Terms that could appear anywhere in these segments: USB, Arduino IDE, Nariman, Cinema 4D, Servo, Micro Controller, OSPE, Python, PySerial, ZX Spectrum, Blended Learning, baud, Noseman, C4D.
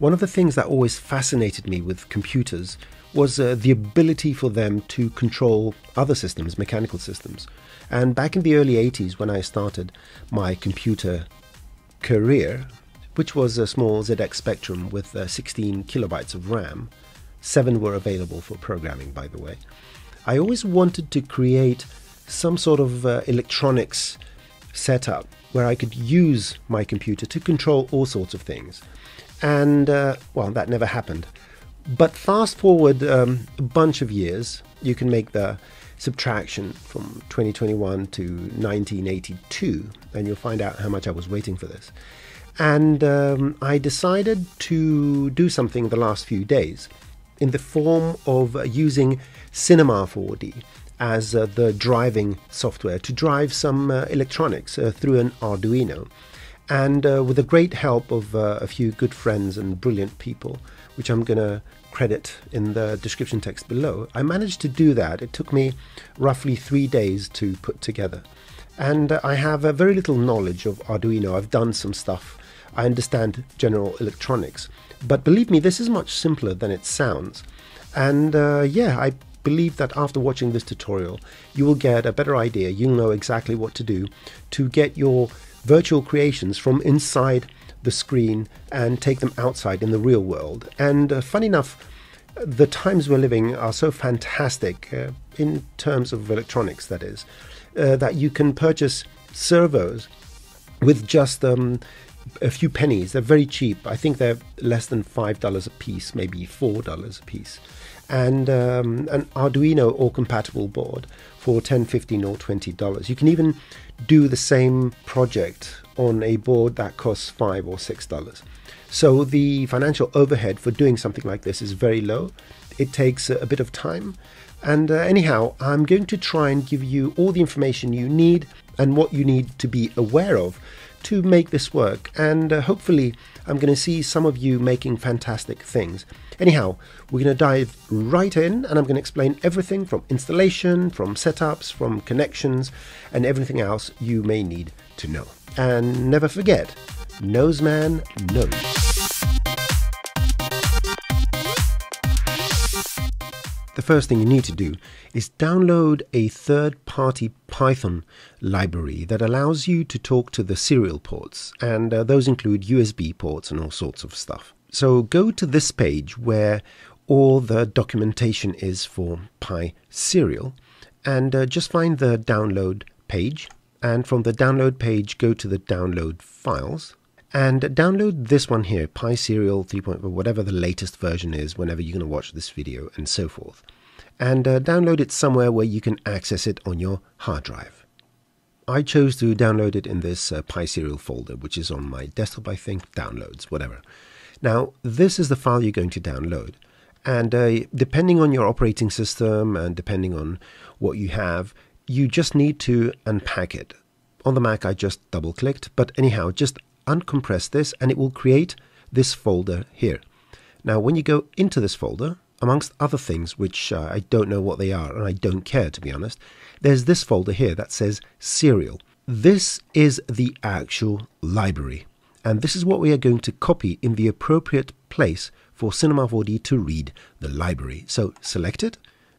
One of the things that always fascinated me with computers was the ability for them to control other systems, mechanical systems. And back in the early 80s, when I started my computer career, which was a small ZX Spectrum with 16 kilobytes of RAM, 7 were available for programming, by the way, I always wanted to create some sort of electronics setup where I could use my computer to control all sorts of things. And, well, that never happened. But fast forward a bunch of years, you can make the subtraction from 2021 to 1982, and you'll find out how much I was waiting for this. And I decided to do something the last few days in the form of using Cinema 4D as the driving software to drive some electronics through an Arduino. And with the great help of a few good friends and brilliant people, which I'm going to credit in the description text below, I managed to do that. It took me roughly 3 days to put together. And I have very little knowledge of Arduino. I've done some stuff. I understand general electronics. But believe me, this is much simpler than it sounds. And yeah, I believe that after watching this tutorial, you will get a better idea. You'll know exactly what to do to get your virtual creations from inside the screen and take them outside in the real world. And funny enough, the times we're living are so fantastic in terms of electronics, that is, that you can purchase servos with just a few pennies. They're very cheap. I think they're less than $5 a piece, maybe $4 a piece. And an Arduino all-compatible board for $10, $15 or $20. You can even do the same project on a board that costs $5 or $6. So the financial overhead for doing something like this is very low. It takes a bit of time. And anyhow, I'm going to try and give you all the information you need and what you need to be aware of to make this work. And hopefully I'm going to see some of you making fantastic things. Anyhow, we're going to dive right in, and I'm going to explain everything from installation, from setups, from connections, and everything else you may need to know. And never forget, Noseman knows. The first thing you need to do is download a third-party Python library that allows you to talk to the serial ports, and those include USB ports and all sorts of stuff. So go to this page where all the documentation is for PySerial, and just find the download page, and from the download page go to the download files, and download this one here, PySerial 3.0, whatever the latest version is, whenever you're going to watch this video and so forth. And download it somewhere where you can access it on your hard drive. I chose to download it in this PySerial folder, which is on my desktop, I think, downloads, whatever. Now, this is the file you're going to download. And depending on your operating system and depending on what you have, you just need to unpack it. On the Mac, I just double-clicked, but anyhow, just uncompress this and it will create this folder here. Now, when you go into this folder, amongst other things, which I don't know what they are and I don't care, to be honest, there's this folder here that says Serial. This is the actual library. And this is what we are going to copy in the appropriate place for Cinema 4D to read the library. So select it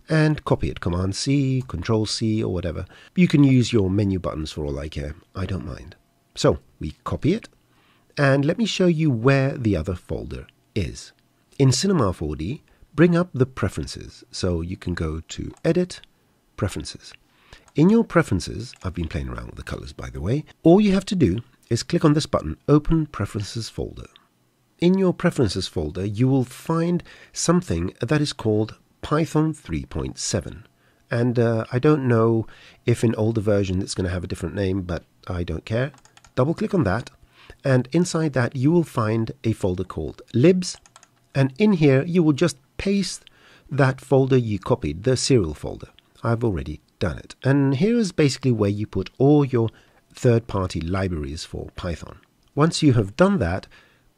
and copy it. Command C, Control C or whatever. You can use your menu buttons for all I care. I don't mind. So we copy it. And let me show you where the other folder is. In Cinema 4D, bring up the preferences. So you can go to Edit, Preferences. In your preferences, I've been playing around with the colors, by the way, all you have to do is click on this button, Open Preferences Folder. In your Preferences folder, you will find something that is called Python 3.7. And I don't know if in older version it's going to have a different name, but I don't care. Double click on that. And inside that, you will find a folder called Libs. And in here, you will just paste that folder you copied, the serial folder. I've already done it. And here is basically where you put all your third-party libraries for Python. Once you have done that,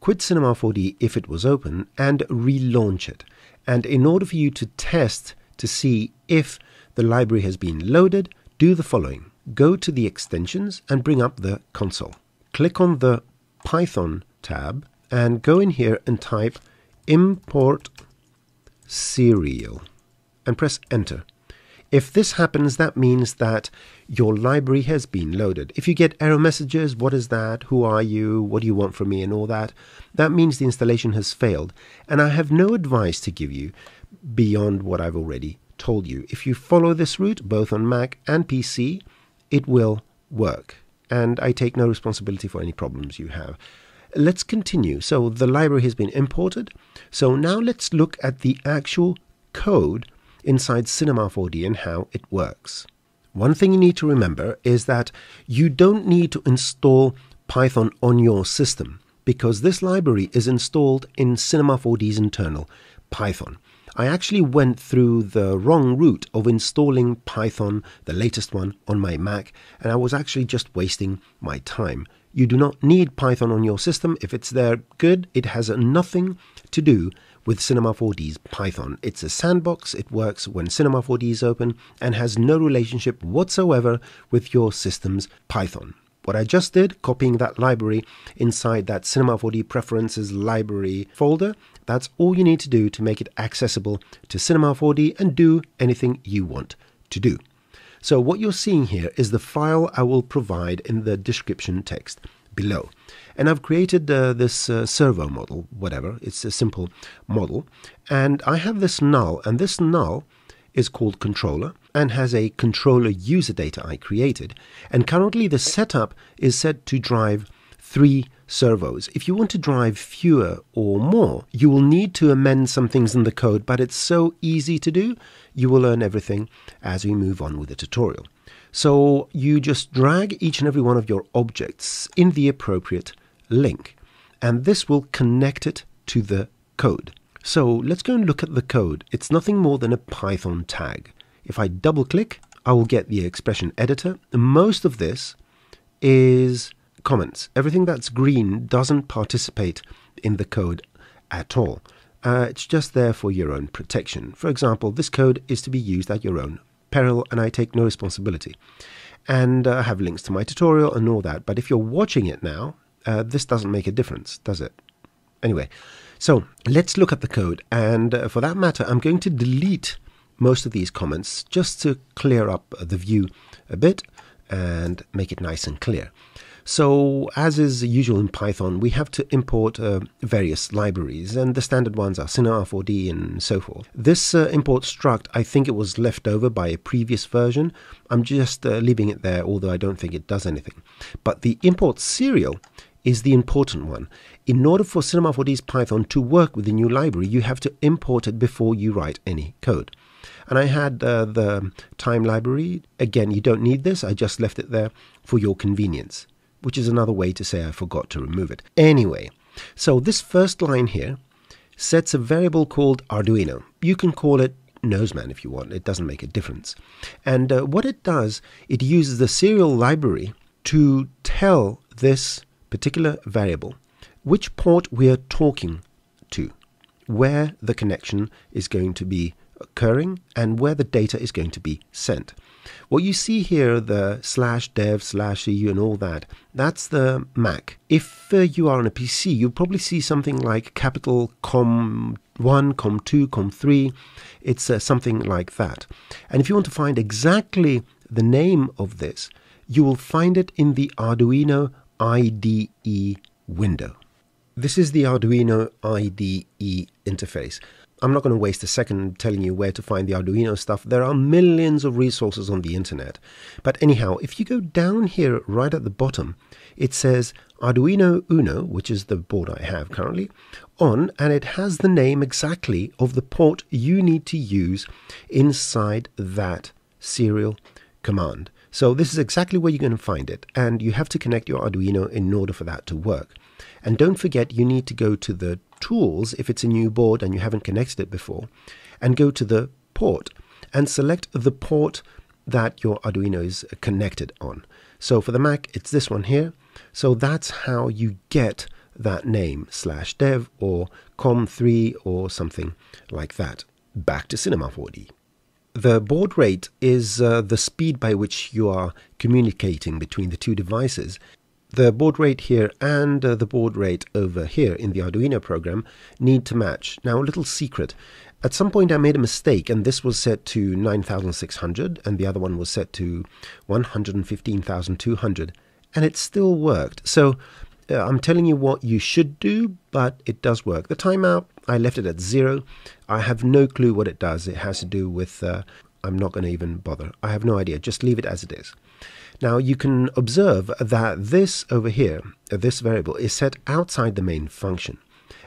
quit Cinema 4D if it was open and relaunch it. And in order for you to test to see if the library has been loaded, do the following. Go to the extensions and bring up the console. Click on the Python tab and go in here and type import serial and press enter. If this happens, that means that your library has been loaded. If you get error messages, what is that, who are you, what do you want from me, and all that, that means the installation has failed. And I have no advice to give you beyond what I've already told you. If you follow this route, both on Mac and PC, it will work. And I take no responsibility for any problems you have. Let's continue. So the library has been imported. So now let's look at the actual code inside Cinema 4D and how it works. One thing you need to remember is that you don't need to install Python on your system because this library is installed in Cinema 4D's internal Python. I actually went through the wrong route of installing Python, the latest one, on my Mac, and I was actually just wasting my time. You do not need Python on your system. If it's there, good. It has nothing to do with Cinema 4D's Python. It's a sandbox. It works when Cinema 4D is open and has no relationship whatsoever with your system's Python. What I just did, copying that library inside that Cinema 4D Preferences library folder, that's all you need to do to make it accessible to Cinema 4D and do anything you want to do. So what you're seeing here is the file I will provide in the description text below. And I've created this servo model, whatever, it's a simple model. And I have this null, and this null is called controller and has a controller user data I created. And currently the setup is set to drive 3 servos. If you want to drive fewer or more, you will need to amend some things in the code, but it's so easy to do. You will learn everything as we move on with the tutorial. So you just drag each and every one of your objects in the appropriate link, and this will connect it to the code. So let's go and look at the code. It's nothing more than a Python tag. If I double click, I will get the expression editor. Most of this is comments. Everything that's green doesn't participate in the code at all. It's just there for your own protection. For example, this code is to be used at your own peril, and I take no responsibility. And I have links to my tutorial and all that, but if you're watching it now, this doesn't make a difference, does it? Anyway, so let's look at the code, and for that matter, I'm going to delete most of these comments just to clear up the view a bit and make it nice and clear. So, as is usual in Python, we have to import various libraries, and the standard ones are Cinema 4D and so forth. This import struct, I think it was left over by a previous version. I'm just leaving it there, although I don't think it does anything. But the import serial is the important one. In order for Cinema 4D's Python to work with the new library, you have to import it before you write any code. And I had the time library. Again, you don't need this. I just left it there for your convenience, which is another way to say I forgot to remove it. Anyway, so this first line here sets a variable called Arduino. You can call it Noseman if you want. It doesn't make a difference. And what it does, it uses the serial library to tell this particular variable which port we are talking to, where the connection is going to be occurring, and where the data is going to be sent. What you see here, the /dev/eu and all that, that's the Mac. If you are on a PC, you'll probably see something like capital COM1, COM2, COM3. It's something like that. And if you want to find exactly the name of this, you will find it in the Arduino IDE window. This is the Arduino IDE interface. I'm not going to waste a second telling you where to find the Arduino stuff. There are millions of resources on the internet. But anyhow, if you go down here right at the bottom, it says Arduino Uno, which is the board I have currently, on, and it has the name exactly of the port you need to use inside that serial command. So this is exactly where you're going to find it, and you have to connect your Arduino in order for that to work. And don't forget, you need to go to the tools if it's a new board and you haven't connected it before, and go to the port and select the port that your Arduino is connected on. So for the Mac, it's this one here. So that's how you get that name, /dev or COM3 or something like that. Back to Cinema 4D. The baud rate is the speed by which you are communicating between the two devices. The baud rate here and the baud rate over here in the Arduino program need to match. Now, a little secret. At some point I made a mistake, and this was set to 9,600 and the other one was set to 115,200, and it still worked. So I'm telling you what you should do, but it does work. The timeout, I left it at 0. I have no clue what it does. It has to do with, I'm not going to even bother. I have no idea. Just leave it as it is. Now you can observe that this over here, this variable, is set outside the main function.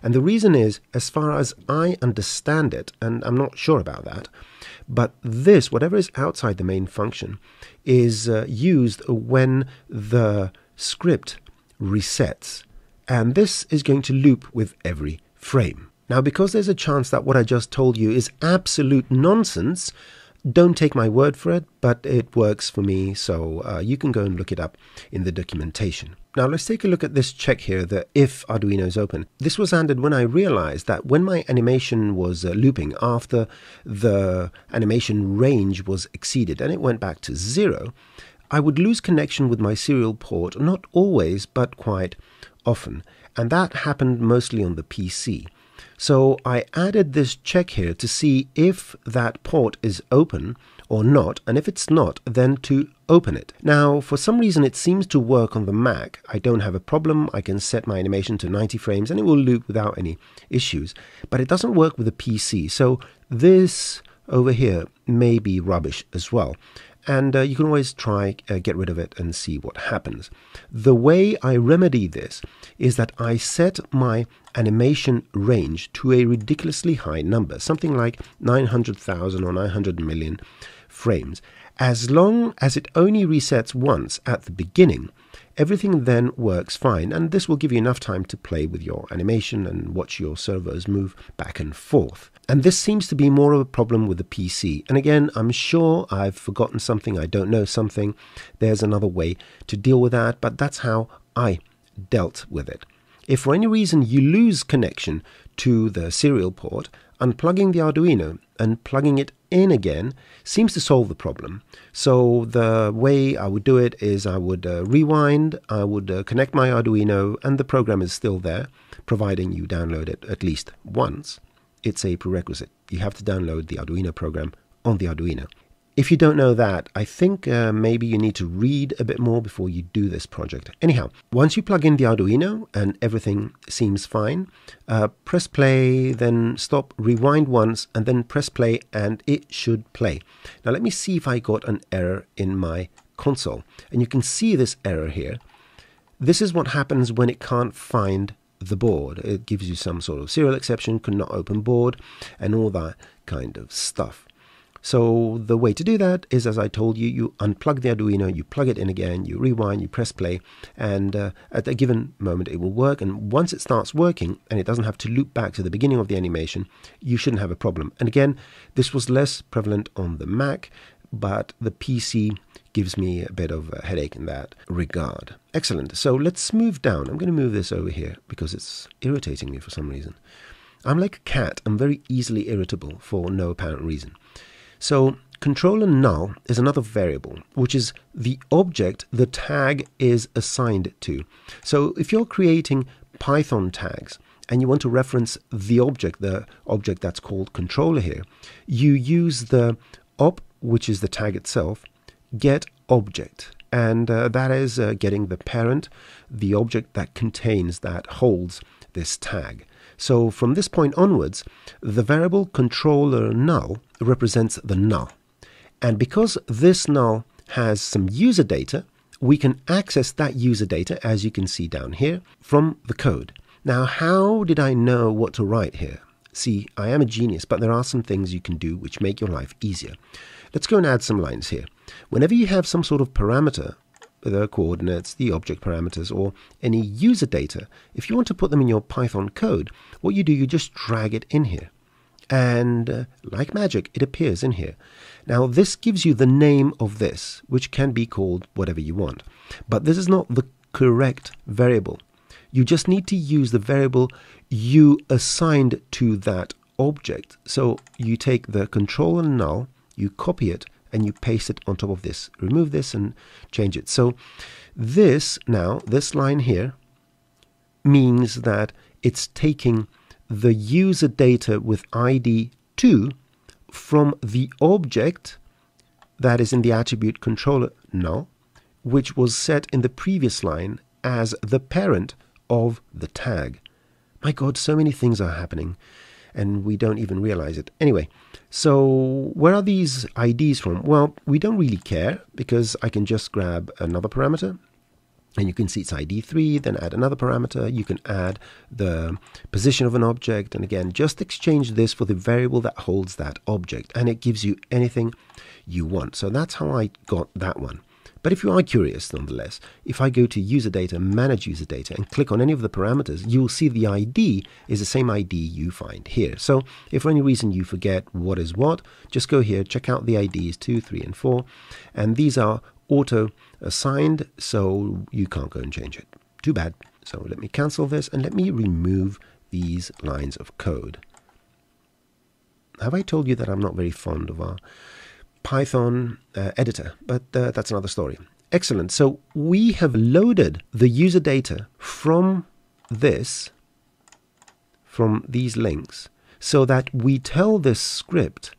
And the reason is, as far as I understand it, and I'm not sure about that, but this, whatever is outside the main function, is used when the script resets. And this is going to loop with every frame. Now, because there's a chance that what I just told you is absolute nonsense, don't take my word for it, but it works for me, so you can go and look it up in the documentation. Now let's take a look at this check here, the if Arduino is open. This was added when I realized that when my animation was looping after the animation range was exceeded and it went back to 0, I would lose connection with my serial port, not always, but quite often. And that happened mostly on the PC. So I added this check here to see if that port is open or not, and if it's not, then to open it. Now, for some reason, it seems to work on the Mac. I don't have a problem. I can set my animation to 90 frames and it will loop without any issues, but it doesn't work with a PC. So this over here may be rubbish as well. And you can always try get rid of it and see what happens. The way I remedy this is that I set my animation range to a ridiculously high number, something like 900,000 or 900 million frames. As long as it only resets once at the beginning, everything then works fine, and this will give you enough time to play with your animation and watch your servos move back and forth. And this seems to be more of a problem with the PC. And again, I'm sure I've forgotten something, I don't know something. There's another way to deal with that, but that's how I dealt with it. If for any reason you lose connection to the serial port, unplugging the Arduino and plugging it in again seems to solve the problem. So the way I would do it is I would rewind, I would connect my Arduino, and the program is still there, providing you download it at least once. It's a prerequisite. You have to download the Arduino program on the Arduino. If you don't know that, I think maybe you need to read a bit more before you do this project. Anyhow, once you plug in the Arduino and everything seems fine, press play, then stop, rewind once, and then press play, and it should play. Now let me see if I got an error in my console. And you can see this error here. This is what happens when it can't find the board. It gives you some sort of serial exception, could not open board, and all that kind of stuff. So the way to do that is, as I told you, you unplug the Arduino, you plug it in again, you rewind, you press play, and at a given moment it will work. And once it starts working and it doesn't have to loop back to the beginning of the animation, you shouldn't have a problem. And again, this was less prevalent on the Mac, but the PC gives me a bit of a headache in that regard. Excellent. So let's move down. I'm going to move this over here because it's irritating me for some reason. I'm like a cat. I'm very easily irritable for no apparent reason. So controller null is another variable, which is the object the tag is assigned to. So if you're creating Python tags and you want to reference the object that's called controller here, you use the op, which is the tag itself, get object, and that is getting the parent, the object that contains, that holds this tag. So from this point onwards, the variable controller null represents the null, and because this null has some user data, we can access that user data, as you can see down here, from the code. Now, how did I know what to write here? See, I am a genius, but there are some things you can do which make your life easier. Let's go and add some lines here. Whenever you have some sort of parameter, the coordinates, the object parameters, or any user data, if you want to put them in your Python code, what you do, you just drag it in here. And like magic, it appears in here. Now, this gives you the name of this, which can be called whatever you want. But this is not the correct variable. You just need to use the variable you assigned to that object. So you take the controller null, you copy it, and you paste it on top of this. Remove this and change it. So this now, this line here, means that it's taking the user data with ID 2 from the object that is in the attribute controller null, which was set in the previous line as the parent of the tag. My God, so many things are happening and we don't even realize it. Anyway, so where are these IDs from? Well, we don't really care because I can just grab another parameter and you can see it's ID 3, then add another parameter. You can add the position of an object. And again, just exchange this for the variable that holds that object. And it gives you anything you want. So that's how I got that one. But if you are curious, nonetheless, if I go to user data, manage user data, and click on any of the parameters, you'll see the ID is the same ID you find here. So if for any reason you forget what is what, just go here, check out the IDs 2, 3, and 4. And these are auto assigned, so you can't go and change it. Too bad. So let me cancel this and let me remove these lines of code. Have I told you that I'm not very fond of our Python editor? But that's another story. Excellent. So we have loaded the user data from this, from these links, so that we tell this script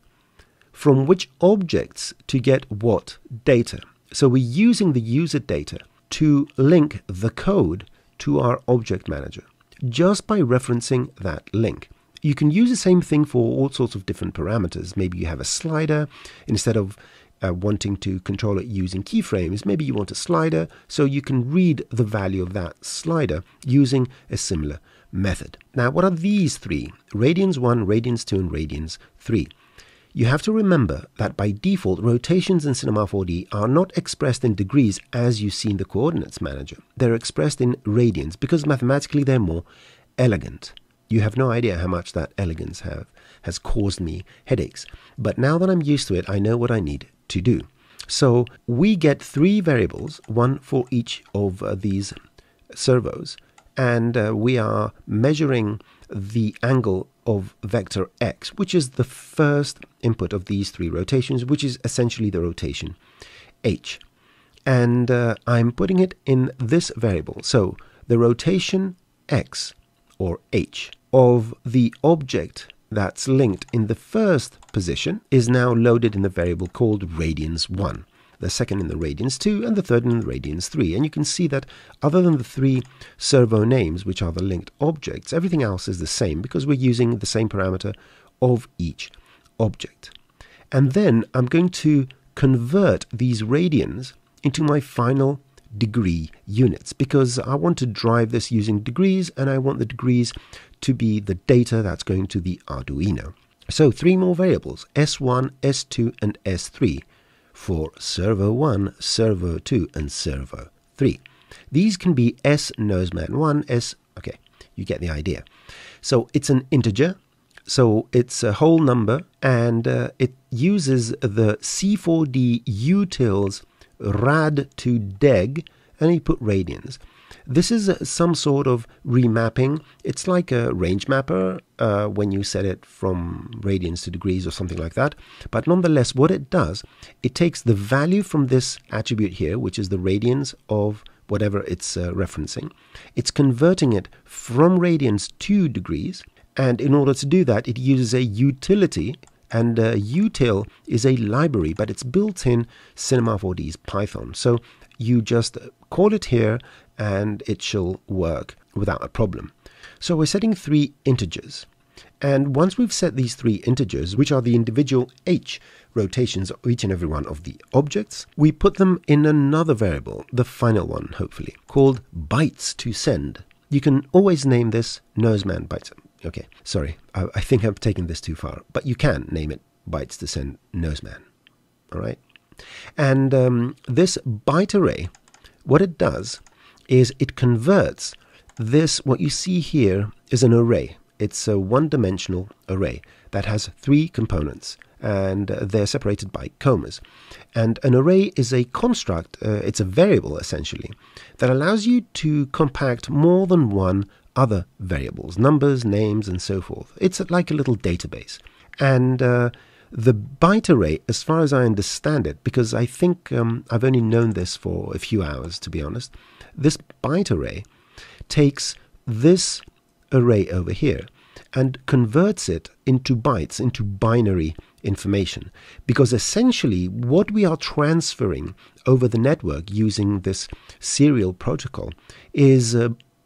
from which objects to get what data. So we're using the user data to link the code to our object manager just by referencing that link. You can use the same thing for all sorts of different parameters. Maybe you have a slider. Instead of wanting to control it using keyframes, maybe you want a slider, so you can read the value of that slider using a similar method. Now, what are these three? Radians 1, Radians 2, and Radians 3. You have to remember that by default, rotations in Cinema 4D are not expressed in degrees as you see in the coordinates manager. They're expressed in radians because mathematically they're more elegant. You have no idea how much that elegance has caused me headaches. But now that I'm used to it, I know what I need to do. So we get three variables, one for each of these servos, and we are measuring the angle of vector x, which is the first input of these three rotations, which is essentially the rotation h. And I'm putting it in this variable. So the rotation x, or h, of the object that's linked in the first position is now loaded in the variable called radians 1. The second in the radians 2, and the third in the radians 3. And you can see that other than the three servo names, which are the linked objects, everything else is the same because we're using the same parameter of each object. And then I'm going to convert these radians into my final degree units because I want to drive this using degrees, and I want the degrees to be the data that's going to the Arduino. So three more variables, S1, S2, and S3. For servo 1, servo 2, and servo 3. These can be S Noseman 1, S, okay, you get the idea. So it's an integer, so it's a whole number, and it uses the C4D utils rad to deg, and you put radians. This is some sort of remapping. It's like a range mapper when you set it from radians to degrees or something like that. But nonetheless, what it does, it takes the value from this attribute here, which is the radians of whatever it's referencing. It's converting it from radians to degrees. And in order to do that, it uses a utility. And util is a library, but it's built in Cinema 4D's Python. So you just call it here, and it shall work without a problem. So we're setting three integers. And once we've set these three integers, which are the individual h rotations of each and every one of the objects, we put them in another variable, the final one, hopefully, called bytes to send. You can always name this Noseman bytes. Okay, sorry, I think I'm taking this too far, but you can name it bytes to send Noseman. All right. And this byte array, what it does is it converts this, what you see here is an array. It's a one-dimensional array that has three components, and they're separated by commas. And an array is a construct, it's a variable essentially, that allows you to compact more than one other variables, numbers, names, and so forth. It's like a little database. And The byte array, as far as I understand it, because I think I've only known this for a few hours, to be honest, this byte array takes this array over here and converts it into bytes, into binary information. Because essentially what we are transferring over the network using this serial protocol is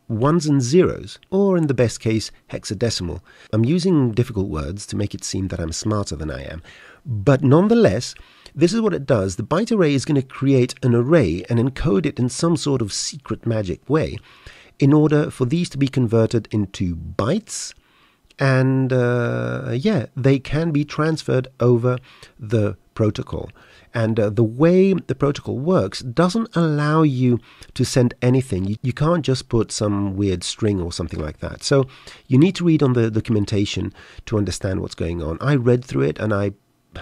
ones and zeros, or in the best case, hexadecimal. I'm using difficult words to make it seem that I'm smarter than I am. But nonetheless, this is what it does. The byte array is going to create an array and encode it in some sort of secret magic way in order for these to be converted into bytes. And yeah, they can be transferred over the protocol. And the way the protocol works doesn't allow you to send anything. You can't just put some weird string or something like that. So you need to read on the documentation to understand what's going on. I read through it and I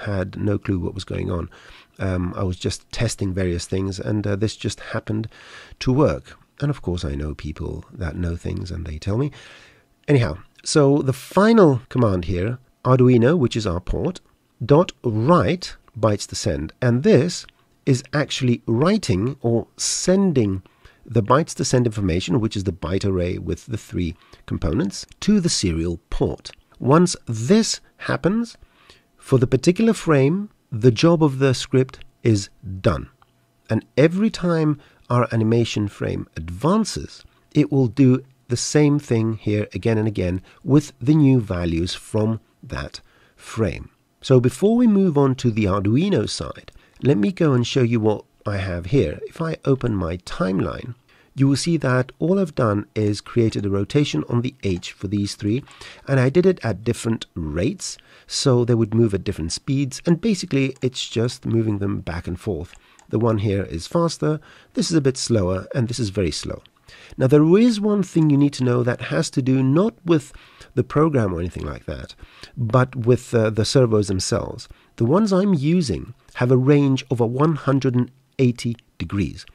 had no clue what was going on. I was just testing various things and this just happened to work. And of course I know people that know things and they tell me. Anyhow, so the final command here, Arduino, which is our port, .write bytes to send, and this is actually writing or sending the bytes to send information, which is the byte array with the three components, to the serial port. Once this happens, for the particular frame, the job of the script is done. And every time our animation frame advances, it will do the same thing here again and again with the new values from that frame. So before we move on to the Arduino side, let me go and show you what I have here. If I open my timeline, you will see that all I've done is created a rotation on the H for these three, and I did it at different rates, so they would move at different speeds, and basically it's just moving them back and forth. The one here is faster, this is a bit slower, and this is very slow. Now there is one thing you need to know that has to do not with the program or anything like that, but with the servos themselves. The ones I'm using have a range of 180 degrees.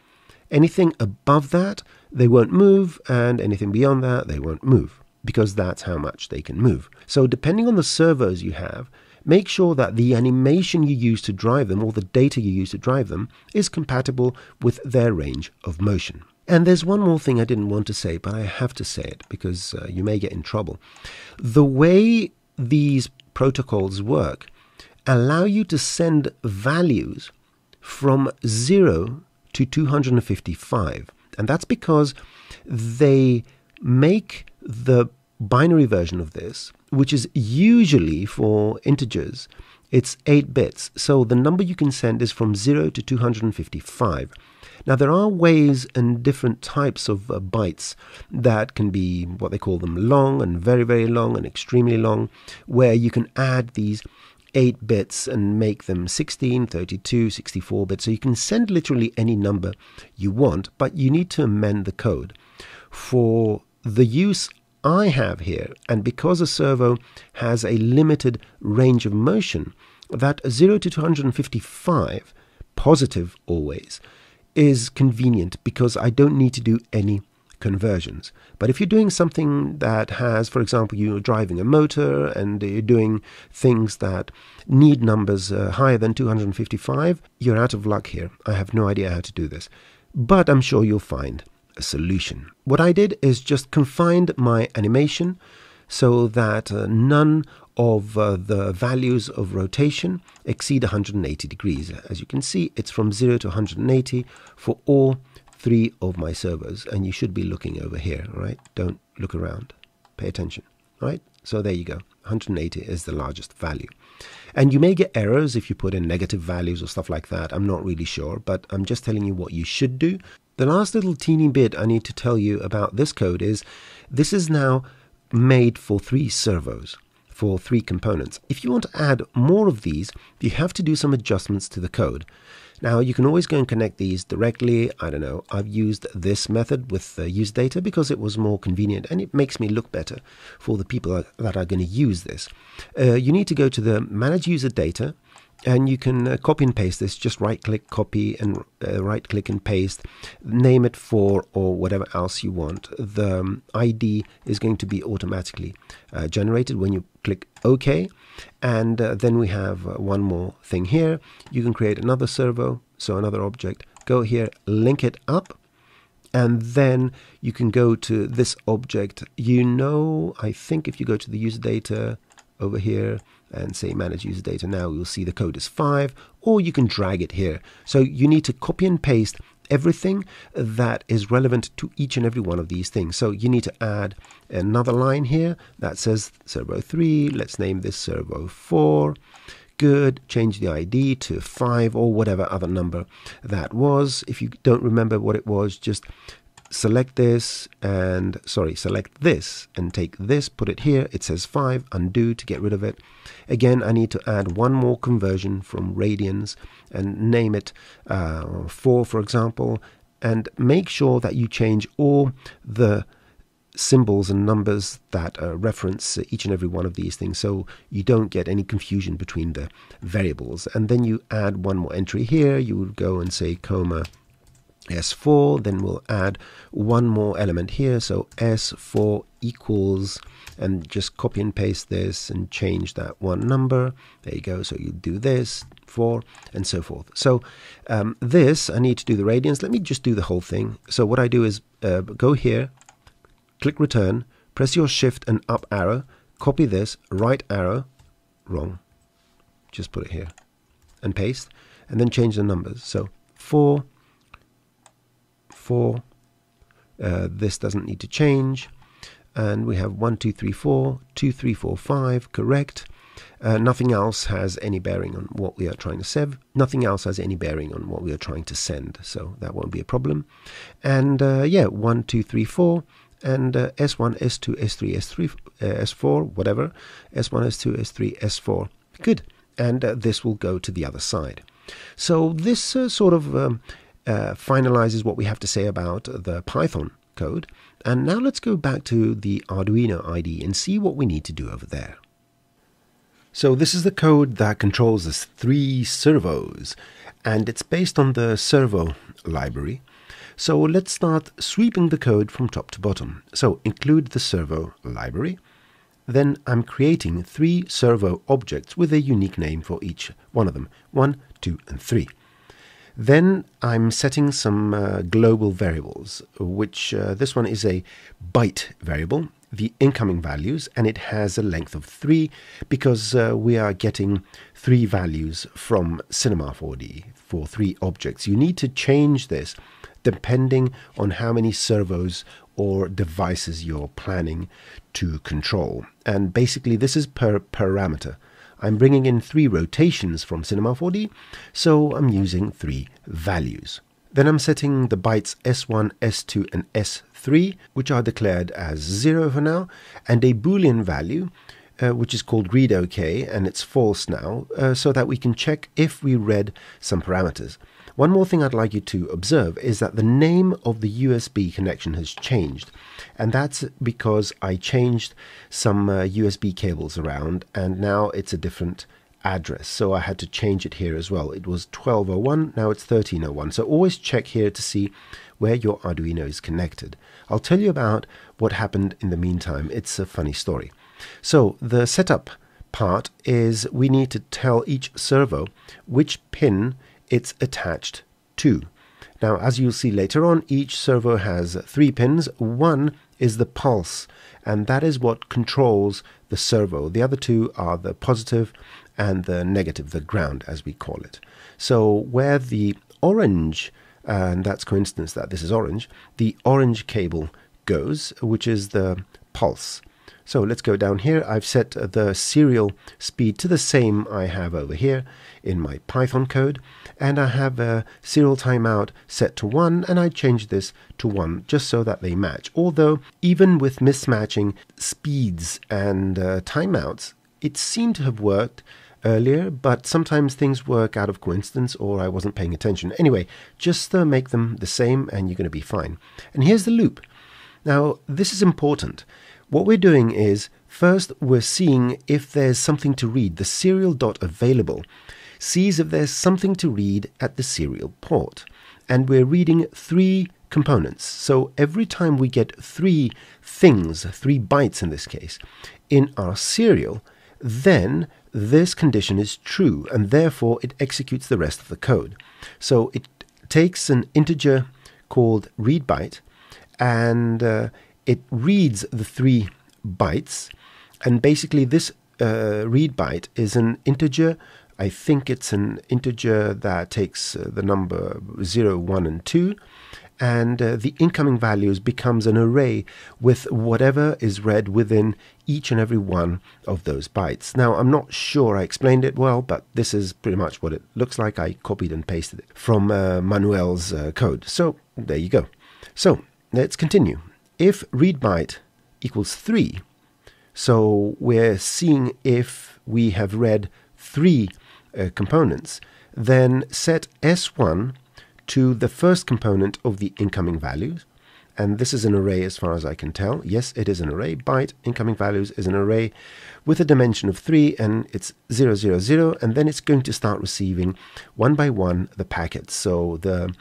Anything above that, they won't move, and anything beyond that, they won't move, because that's how much they can move. So depending on the servos you have, make sure that the animation you use to drive them, or the data you use to drive them, is compatible with their range of motion. And there's one more thing I didn't want to say, but I have to say it because you may get in trouble. The way these protocols work allow you to send values from 0 to 255. And that's because they make the binary version of this, which is usually for integers, it's 8 bits. So the number you can send is from 0 to 255. Now, there are ways and different types of bytes that can be, what they call them, long and very, very long and extremely long, where you can add these 8 bits and make them 16, 32, 64 bits. So you can send literally any number you want, but you need to amend the code. For the use I have here, and because a servo has a limited range of motion, that 0 to 255, positive always, is convenient because I don't need to do any conversions. But if you're doing something that has, for example, you're driving a motor and you're doing things that need numbers higher than 255, you're out of luck here. I have no idea how to do this, but I'm sure you'll find a solution. What I did is just confined my animation so that none of the values of rotation exceed 180 degrees. As you can see, it's from 0 to 180 for all three of my servos, and you should be looking over here, right? Don't look around, pay attention, right? So there you go, 180 is the largest value. And you may get errors if you put in negative values or stuff like that, I'm not really sure, but I'm just telling you what you should do. The last little teeny bit I need to tell you about this code is, this is now made for three servos, for three components. If you want to add more of these, you have to do some adjustments to the code. Now, you can always go and connect these directly. I don't know, I've used this method with use data because it was more convenient and it makes me look better for the people that are going to use this. You need to go to the manage user data and you can copy and paste this. Just right-click, copy, and right-click and paste. Name it for or whatever else you want. The ID is going to be automatically generated when you click OK. And then we have one more thing here. You can create another servo, so another object. Go here, link it up, and then you can go to this object. You know, I think if you go to the user data over here and say manage user data now, you'll see the code is 5, or you can drag it here. So you need to copy and paste everything that is relevant to each and every one of these things. So you need to add another line here that says servo 3, let's name this servo 4. Good, change the ID to 5 or whatever other number that was. If you don't remember what it was, just select this and, sorry, select this and take this, put it here. It says 5, undo to get rid of it. Again, I need to add one more conversion from radians and name it 4, for example, and make sure that you change all the symbols and numbers that reference each and every one of these things, so you don't get any confusion between the variables. And then you add one more entry here. You would go and say comma S4, then we'll add one more element here, so S4 equals, and just copy and paste this and change that one number. There you go. So you do this, 4, and so forth. So this, I need to do the radians. Let me just do the whole thing. So what I do is go here, click return, press your shift and up arrow, copy this, right arrow, wrong, just put it here, and paste, and then change the numbers. So 4, 4, this doesn't need to change, and we have 1, 2, 3, 4, 2, 3, 4, 5, correct. Nothing else has any bearing on what we are trying to send. Nothing else has any bearing on what we are trying to send, so that won't be a problem. And yeah, 1, 2, 3, 4. And S1, S2, S3, S3, S4, whatever, S1, S2, S3, S4. Good. And this will go to the other side. So this sort of finalizes what we have to say about the Python code. And now let's go back to the Arduino IDE and see what we need to do over there. So this is the code that controls the 3 servos, and it's based on the servo library. So let's start sweeping the code from top to bottom. So include the servo library. Then I'm creating 3 servo objects with a unique name for each one of them, 1, 2, and 3. Then I'm setting some global variables, which this one is a byte variable, the incoming values, and it has a length of 3 because we are getting 3 values from Cinema 4D for 3 objects. You need to change this depending on how many servos or devices you're planning to control. And basically this is per parameter. I'm bringing in 3 rotations from Cinema 4D, so I'm using 3 values. Then I'm setting the bytes S1, S2, and S3, which are declared as 0 for now, and a Boolean value, which is called read OK, and it's false now, so that we can check if we read some parameters. One more thing I'd like you to observe is that the name of the USB connection has changed, and that's because I changed some USB cables around, and now it's a different address, so I had to change it here as well. It was 1201, now it's 1301, so always check here to see where your Arduino is connected. I'll tell you about what happened in the meantime. It's a funny story. So the setup part is we need to tell each servo which pin it's attached to. Now, as you'll see later on, each servo has 3 pins. One is the pulse, and that is what controls the servo. The other 2 are the positive and the negative, the ground, as we call it. So where the orange, and that's coincidence that this is orange, the orange cable goes, which is the pulse. So let's go down here. I've set the serial speed to the same I have over here in my Python code. And I have a serial timeout set to 1, and I changed this to 1 just so that they match. Although, even with mismatching speeds and timeouts, it seemed to have worked earlier, but sometimes things work out of coincidence, or I wasn't paying attention. Anyway, just make them the same and you're going to be fine. And here's the loop. Now, this is important. What we're doing is, first, we're seeing if there's something to read, the serial dot available. sees if there's something to read at the serial port. And we're reading three components. So every time we get three things, 3 bytes in this case, in our serial, then this condition is true, and therefore it executes the rest of the code. So it takes an integer called readByte, and it reads the 3 bytes, and basically this readByte is an integer. I think it's an integer that takes the number 0, 1, and 2, and the incoming values becomes an array with whatever is read within each and every one of those bytes. Now, I'm not sure I explained it well, but this is pretty much what it looks like. I copied and pasted it from Manuel's code. So there you go. So let's continue. If read byte equals 3, so we're seeing if we have read 3 components, then set S1 to the first component of the incoming values. And this is an array as far as I can tell. Yes, it is an array. Byte incoming values is an array with a dimension of 3, and it's 0, 0, 0. And then it's going to start receiving one by one the packets. So the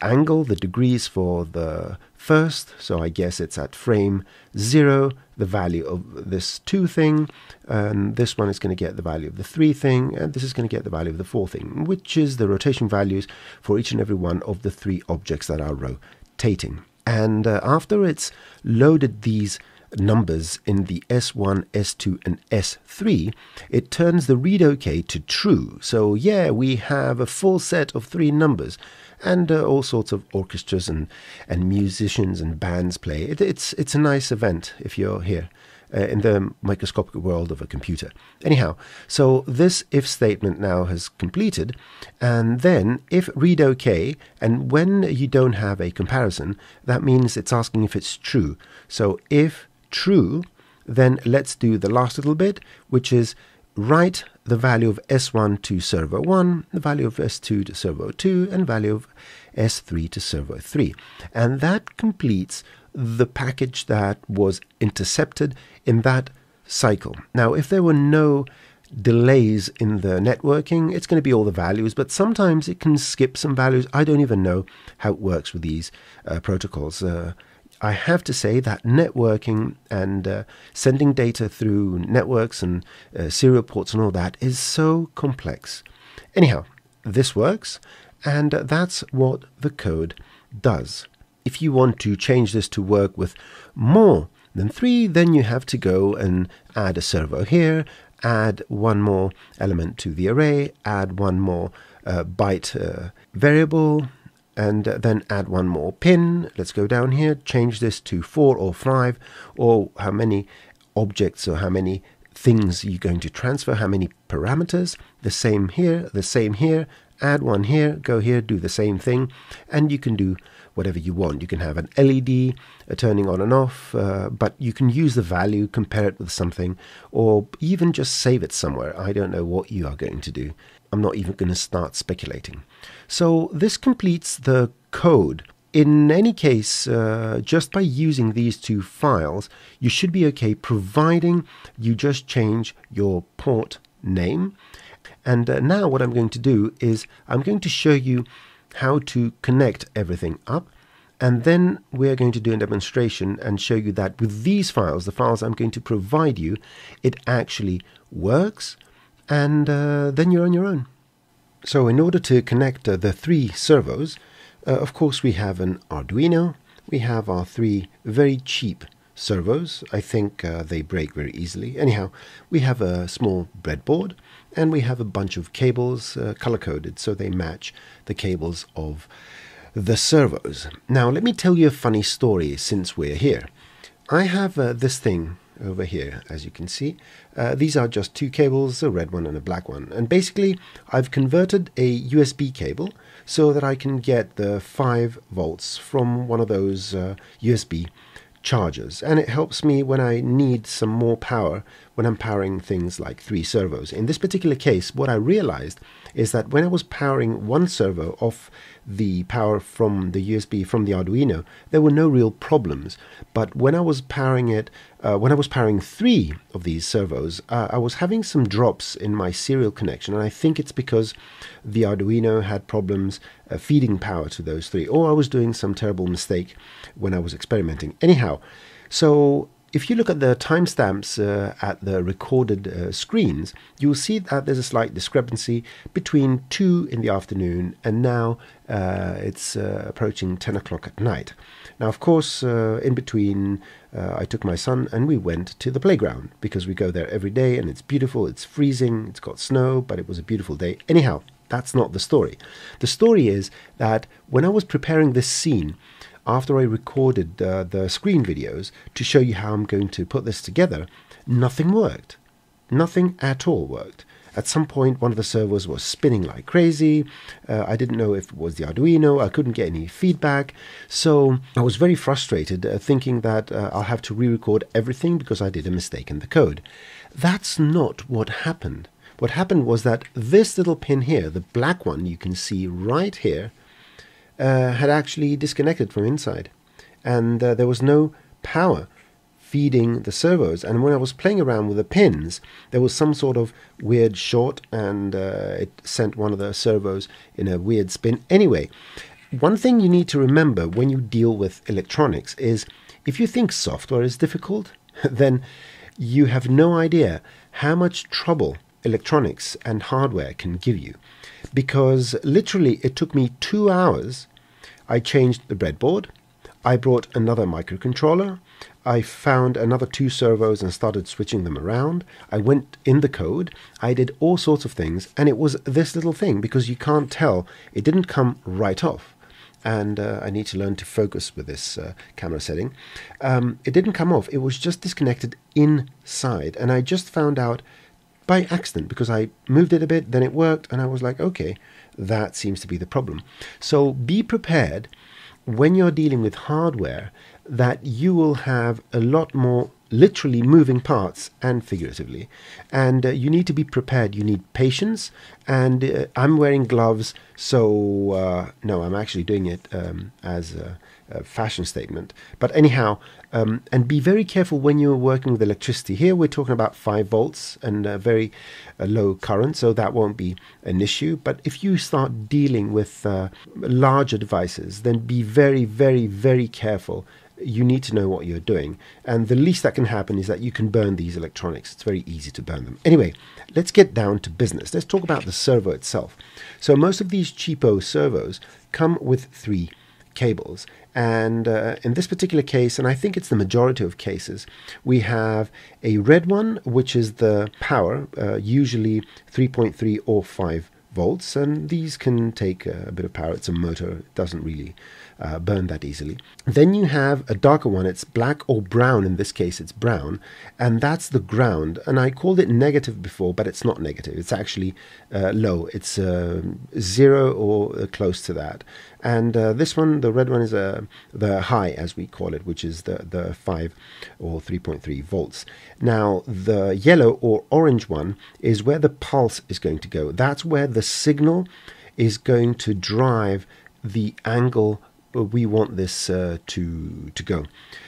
angle, the degrees for the first, so I guess it's at frame 0, the value of this 2 thing, and this one is going to get the value of the 3 thing, and this is going to get the value of the 4 thing, which is the rotation values for each and every one of the 3 objects that are rotating. And after it's loaded these numbers in the S1, S2, and S3, it turns the read OK to true. So yeah, we have a full set of 3 numbers, and all sorts of orchestras and musicians and bands play. It's a nice event if you're here in the microscopic world of a computer. Anyhow, so this if statement now has completed, and then if read OK, and when you don't have a comparison, that means it's asking if it's true. So if true, then let's do the last little bit, which is write the value of S1 to server 1, the value of S2 to server 2, and value of S3 to server 3. And that completes the package that was intercepted in that cycle. Now, if there were no delays in the networking, it's going to be all the values, but sometimes it can skip some values. I don't even know how it works with these protocols. I have to say that networking and sending data through networks and serial ports and all that is so complex. Anyhow, this works, and that's what the code does. If you want to change this to work with more than 3, then you have to go and add a servo here, add one more element to the array, add one more byte variable, and then add one more pin. Let's go down here, change this to 4 or 5, or how many objects or how many things you're going to transfer, how many parameters. The same here, the same here, add one here, go here, do the same thing, and you can do whatever you want. You can have an LED turning on and off, but you can use the value, compare it with something, or even just save it somewhere. I don't know what you are going to do. I'm not even going to start speculating. So this completes the code. In any case, just by using these 2 files, you should be okay, providing you just change your port name. And now what I'm going to do is I'm going to show you how to connect everything up. And then we're going to do a demonstration and show you that with these files, the files I'm going to provide you, it actually works. And then you're on your own. So in order to connect the 3 servos, of course we have an Arduino. We have our 3 very cheap servos. I think they break very easily. Anyhow, we have a small breadboard, and we have a bunch of cables color-coded so they match the cables of the servos. Now let me tell you a funny story since we're here. I have this thing over here, as you can see. These are just 2 cables, a red one and a black one. And basically, I've converted a USB cable so that I can get the 5 volts from one of those USB chargers. And it helps me when I need some more power, when I'm powering things like 3 servos. In this particular case, what I realized is that when I was powering one servo off the power from the USB, from the Arduino, there were no real problems. But when I was powering it when I was powering 3 of these servos, I was having some drops in my serial connection, and I think it's because the Arduino had problems feeding power to those 3, or I was doing some terrible mistake when I was experimenting. Anyhow, so if you look at the timestamps at the recorded screens, you'll see that there's a slight discrepancy between 2 in the afternoon and now it's approaching 10 o'clock at night. Now, of course, in between, I took my son and we went to the playground because we go there every day and it's beautiful, it's freezing, it's got snow, but it was a beautiful day. Anyhow, that's not the story. The story is that when I was preparing this scene, after I recorded the screen videos to show you how I'm going to put this together, nothing worked. Nothing at all worked. At some point, one of the servos was spinning like crazy. I didn't know if it was the Arduino. I couldn't get any feedback. So I was very frustrated, thinking that I'll have to re-record everything because I did a mistake in the code. That's not what happened. What happened was that this little pin here, the black one you can see right here, had actually disconnected from inside, and there was no power feeding the servos, and when I was playing around with the pins there was some sort of weird short, and it sent one of the servos in a weird spin. Anyway, one thing you need to remember when you deal with electronics is if you think software is difficult, then you have no idea how much trouble electronics and hardware can give you. Because literally it took me 2 hours. I changed the breadboard, I brought another microcontroller, I found another 2 servos and started switching them around, I went in the code, I did all sorts of things, and it was this little thing, because you can't tell, it didn't come right off. And I need to learn to focus with this camera setting. It didn't come off, it was just disconnected inside, and I just found out by accident, because I moved it a bit, then it worked, and I was like, okay, that seems to be the problem. So be prepared when you're dealing with hardware that you will have a lot more literally moving parts and figuratively, and you need to be prepared, you need patience, and I'm wearing gloves, so no, I'm actually doing it as a fashion statement, but anyhow, and be very careful when you're working with electricity. Here we're talking about 5 volts and a very low current, so that won't be an issue, but if you start dealing with larger devices, then be very, very, very careful. You need to know what you're doing, and the least that can happen is that you can burn these electronics. It's very easy to burn them. Anyway, let's get down to business. Let's talk about the servo itself. So most of these cheapo servos come with 3 cables, and in this particular case, and I think it's the majority of cases, we have a red one, which is the power, usually 3.3 or 5 volts, and these can take a bit of power. It's a motor, it doesn't really burn that easily. Then you have a darker one, it's black or brown, in this case it's brown, and that's the ground, and I called it negative before, but it's not negative, it's actually low, it's 0 or close to that, and this one, the red one, is the high, as we call it, which is the 5 or 3.3 volts. Now the yellow or orange one is where the pulse is going to go, that's where the signal is going to drive the angle we want this to go.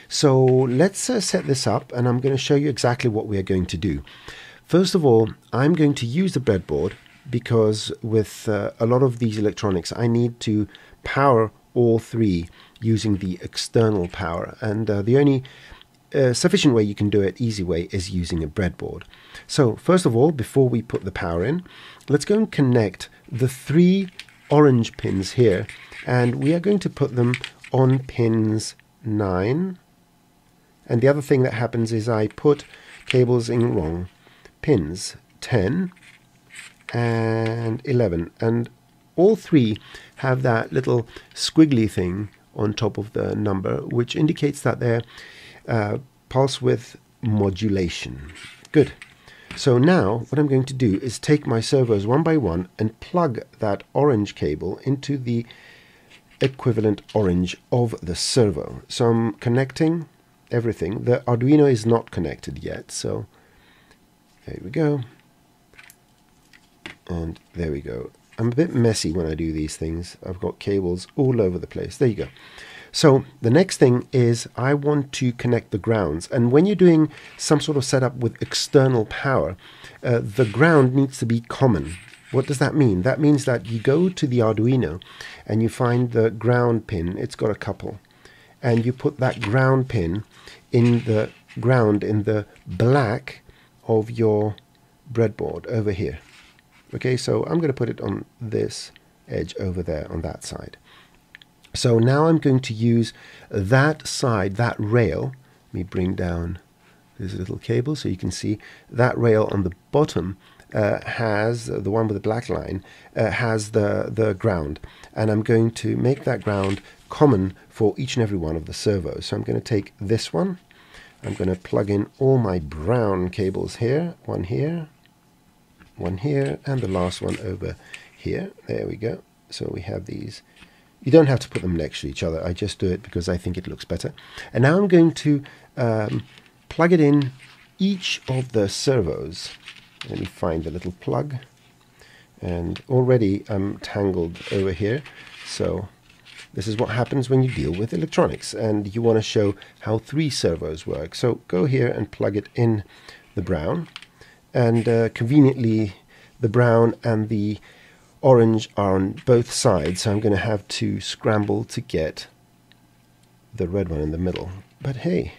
So let's set this up, and I'm going to show you exactly what we are going to do. First of all, I'm going to use the breadboard, because with a lot of these electronics I need to power all 3 using the external power, and the only sufficient way you can do it, easy way, is using a breadboard. So first of all, before we put the power in, let's go and connect the 3 orange pins here, and we are going to put them on pins 9, and the other thing that happens is I put cables in wrong pins, 10 and 11, and all 3 have that little squiggly thing on top of the number, which indicates that they're pulse width modulation. Good. So now what I'm going to do is take my servos one by one and plug that orange cable into the equivalent orange of the servo. So I'm connecting everything. The Arduino is not connected yet, so there we go. And there we go. I'm a bit messy when I do these things. I've got cables all over the place. There you go. So the next thing is I want to connect the grounds. And when you're doing some sort of setup with external power, the ground needs to be common. What does that mean? That means that you go to the Arduino and you find the ground pin. It's got a couple. And you put that ground pin in the ground in the black of your breadboard over here. Okay, so I'm going to put it on this edge over there on that side. So now I'm going to use that side, that rail. Let me bring down this little cable so you can see that rail on the bottom has, the one with the black line, has the ground. And I'm going to make that ground common for each and every one of the servos. So I'm going to take this one. I'm going to plug in all my brown cables here, one here, one here, and the last one over here. There we go. So we have these. You don't have to put them next to each other. I just do it because I think it looks better. And now I'm going to plug it in each of the servos. Let me find the little plug. And already I'm tangled over here. So this is what happens when you deal with electronics and you want to show how 3 servos work. So go here and plug it in the brown. And conveniently, the brown and the orange are on both sides, so I'm going to have to scramble to get the red one in the middle. But hey,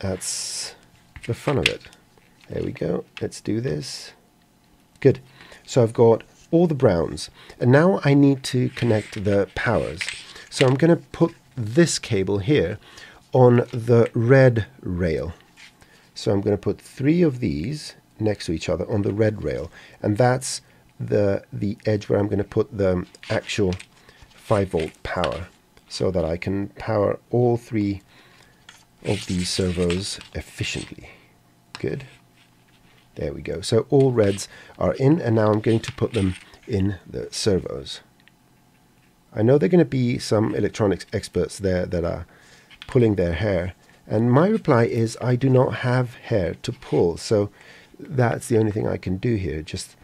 that's the fun of it. There we go. Let's do this. Good. So I've got all the browns. And now I need to connect the powers. So I'm going to put this cable here on the red rail. So I'm going to put 3 of these next to each other on the red rail, and that's the edge where I'm going to put the actual 5-volt power, so that I can power all 3 of these servos efficiently. Good. There we go. So all reds are in, and now I'm going to put them in the servos. I know there are going to be some electronics experts there that are pulling their hair. And my reply is I do not have hair to pull, so that's the only thing I can do here, just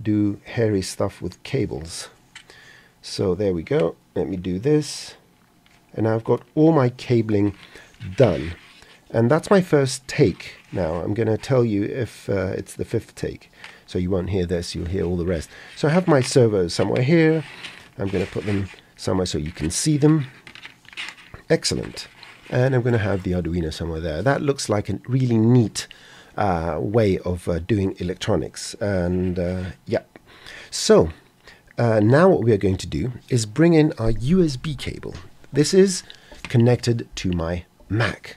do hairy stuff with cables. So there we go. Let me do this. And now I've got all my cabling done. And that's my first take. Now I'm going to tell you if it's the 5th take. So you won't hear this, you'll hear all the rest. So I have my servos somewhere here. I'm going to put them somewhere so you can see them. Excellent. And I'm going to have the Arduino somewhere there. That looks like a really neat way of doing electronics. And yeah. So now what we are going to do is bring in our USB cable. This is connected to my Mac.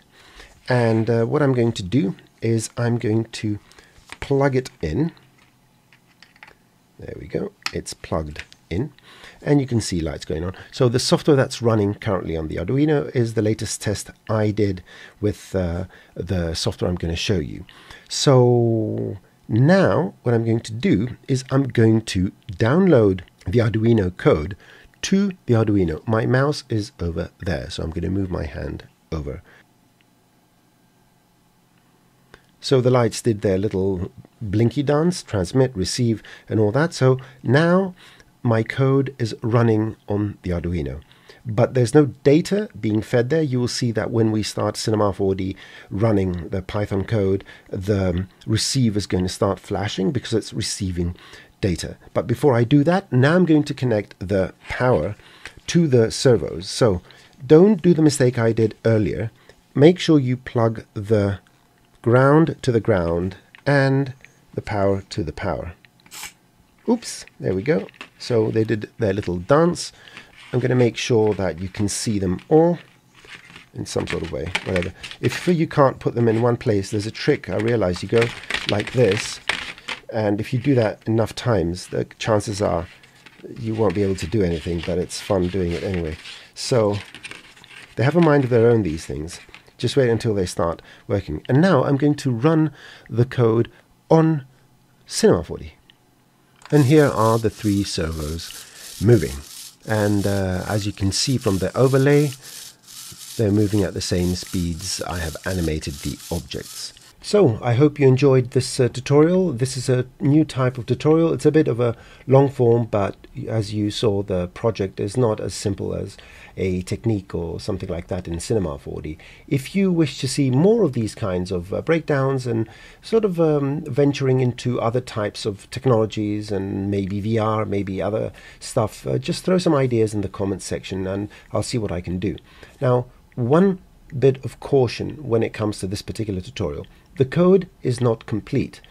And what I'm going to do is I'm going to plug it in. There we go. It's plugged in. And you can see lights going on. So the software that's running currently on the Arduino is the latest test I did with the software I'm going to show you. So now what I'm going to do is I'm going to download the Arduino code to the Arduino. My mouse is over there, so I'm going to move my hand over. So the lights did their little blinky dance, transmit, receive, and all that. So now my code is running on the Arduino, but there's no data being fed there. You will see that when we start Cinema 4D running the Python code, the receive is going to start flashing because it's receiving data. But before I do that, now I'm going to connect the power to the servos. So don't do the mistake I did earlier. Make sure you plug the ground to the ground and the power to the power. Oops, there we go. So they did their little dance. I'm going to make sure that you can see them all in some sort of way, whatever. If you can't put them in one place, there's a trick. I realize you go like this, and if you do that enough times, the chances are you won't be able to do anything, but it's fun doing it anyway. So they have a mind of their own, these things. Just wait until they start working. And now I'm going to run the code on Cinema 4D. And here are the 3 servos moving. And as you can see from the overlay, they're moving at the same speeds I have animated the objects. So I hope you enjoyed this tutorial. This is a new type of tutorial. It's a bit of a long form, but as you saw, the project is not as simple as a technique or something like that in Cinema 4D. If you wish to see more of these kinds of breakdowns and sort of venturing into other types of technologies and maybe VR, maybe other stuff, just throw some ideas in the comments section and I'll see what I can do. Now, one bit of caution when it comes to this particular tutorial. The code is not complete.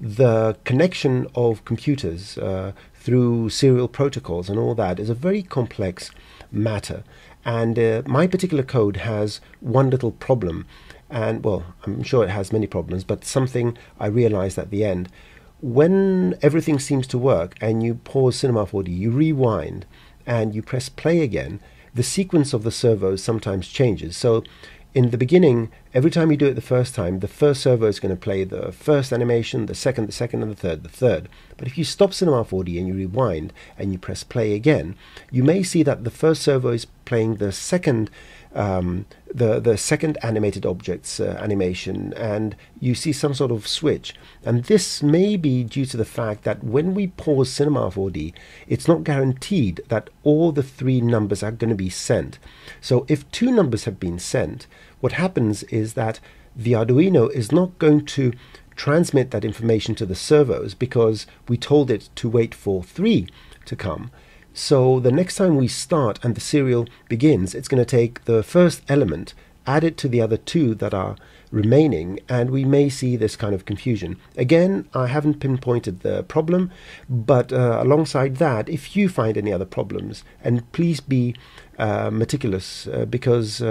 The connection of computers through serial protocols and all that is a very complex matter. And my particular code has one little problem. And well, I'm sure it has many problems, but something I realized at the end. When everything seems to work and you pause Cinema 4D, you rewind and you press play again, the sequence of the servos sometimes changes. So in the beginning, every time you do it the first time, the first servo is going to play the first animation, the second, and the third. But if you stop Cinema 4D and you rewind and you press play again, you may see that the first servo is playing the second animated object's animation, and you see some sort of switch. And this may be due to the fact that when we pause Cinema 4D, it's not guaranteed that all the three numbers are going to be sent. So if two numbers have been sent, what happens is that the Arduino is not going to transmit that information to the servos because we told it to wait for three to come. So the next time we start and the serial begins, it's going to take the first element, add it to the other two that are remaining, and we may see this kind of confusion. Again, I haven't pinpointed the problem, but alongside that, if you find any other problems, and please be meticulous, because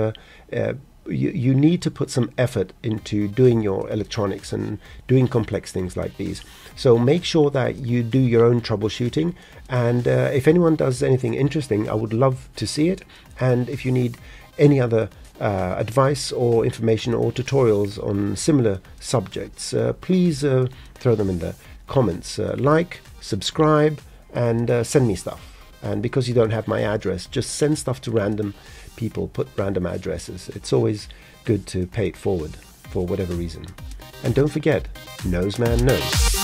you need to put some effort into doing your electronics and doing complex things like these. So make sure that you do your own troubleshooting, and if anyone does anything interesting, I would love to see it. And if you need any other advice or information or tutorials on similar subjects, please throw them in the comments. Like, subscribe, and send me stuff. And because you don't have my address, just send stuff to random people, put random addresses. It's always good to pay it forward for whatever reason. And don't forget, Noseman knows.